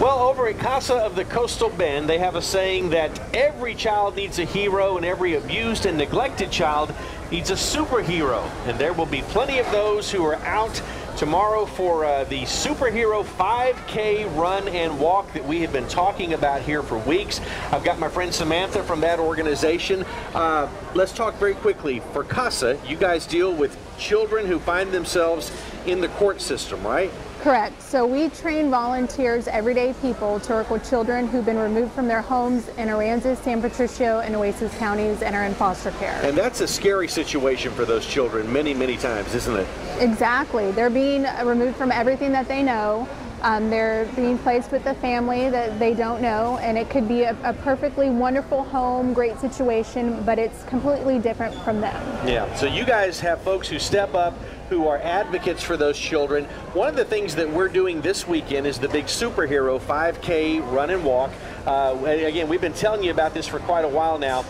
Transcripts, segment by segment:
Well, over at Casa of the Coastal Bend, they have a saying that every child needs a hero and every abused and neglected child needs a superhero. And there will be plenty of those who are out tomorrow for the superhero 5K run and walk that we have been talking about here for weeks. I've got my friend Samantha from that organization. Let's talk very quickly. For CASA, you guys deal with children who find themselves in the court system, right? Correct. So we train volunteers, everyday people, to work with children who've been removed from their homes in Aransas, San Patricio, and Oasis counties and are in foster care. And that's a scary situation for those children many, many times, isn't it? Exactly. They're being removed from everything that they know. They're being placed with a family that they don't know, and it could be a perfectly wonderful home, great situation, but it's completely different from them. Yeah, so you guys have folks who step up, who are advocates for those children. One of the things that we're doing this weekend is the big superhero 5K run and walk. Again, we've been telling you about this for quite a while now.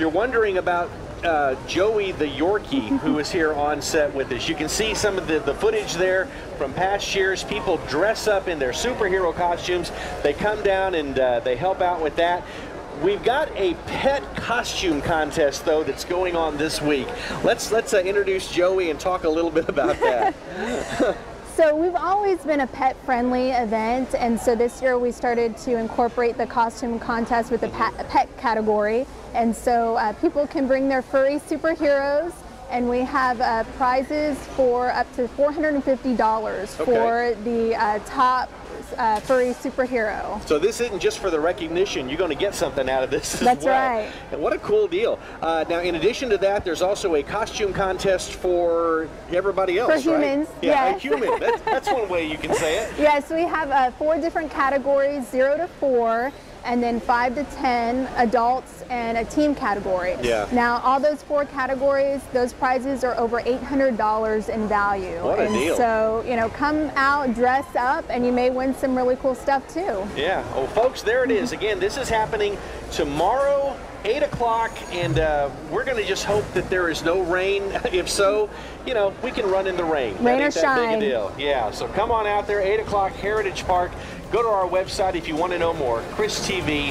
You're wondering about Joey the Yorkie, who is here on set with us. You can see some of the footage there from past years. People dress up in their superhero costumes. They come down and they help out with that. We've got a pet costume contest, though, that's going on this week. Let's introduce Joey and talk a little bit about that. So we've always been a pet-friendly event, and so this year we started to incorporate the costume contest with the pet category. And so people can bring their furry superheroes, and we have prizes for up to $450 for the top furry superhero. So this isn't just for the recognition. You're going to get something out of this as well. That's right. And what a cool deal. Now, in addition to that, there's also a costume contest for everybody else, right? For humans, yeah, yes. Human. That's one way you can say it. Yes, we have 4 different categories, 0 to 4. And then 5 to 10 adults and a team category. Yeah. Now, all those 4 categories, those prizes are over $800 in value. What a deal. So, you know, come out, dress up, and you may win some really cool stuff too. Yeah. Oh, folks, there it is. Again, this is happening tomorrow, 8 o'clock, and we're going to just hope that there is no rain. If so, you know, we can run in the rain. Rain or shine. That ain't that big a deal. Yeah, so come on out there, 8 o'clock, Heritage Park. Go to our website if you want to know more, ChrisTV.com.